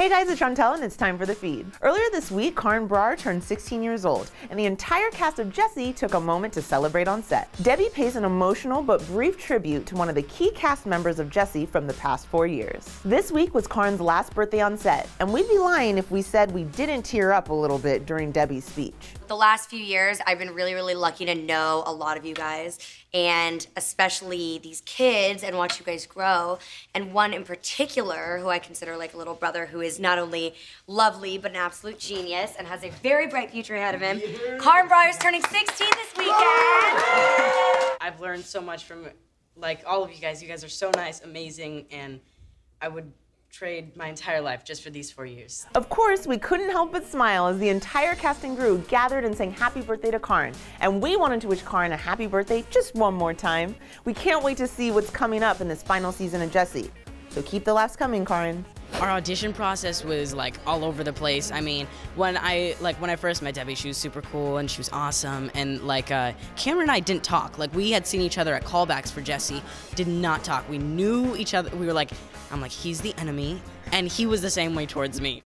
Hey guys, it's Chantel and it's time for The Feed. Earlier this week, Karan Brar turned 16 years old, and the entire cast of Jessie took a moment to celebrate on set. Debby pays an emotional but brief tribute to one of the key cast members of Jessie from the past 4 years. This week was Karan's last birthday on set, and we'd be lying if we said we didn't tear up a little bit during Debby's speech. The last few years, I've been really lucky to know a lot of you guys, and especially these kids, and watch you guys grow. And one in particular, who I consider like a little brother, who is not only lovely, but an absolute genius and has a very bright future ahead of him. Yeah. Karan Brar is turning 16 this weekend. Oh. I've learned so much from like all of you guys. You guys are so nice, amazing, and I would trade my entire life just for these 4 years. Of course, we couldn't help but smile as the entire cast and crew gathered and sang happy birthday to Karan. And we wanted to wish Karan a happy birthday just one more time. We can't wait to see what's coming up in this final season of Jessie. So keep the laughs coming, Karan. Our audition process was like all over the place. I mean, when I first met Debby, she was super cool and she was awesome. And Cameron and I didn't talk. Like, we had seen each other at callbacks for Jessie, did not talk. We knew each other. We were like, I'm like, he's the enemy, and he was the same way towards me.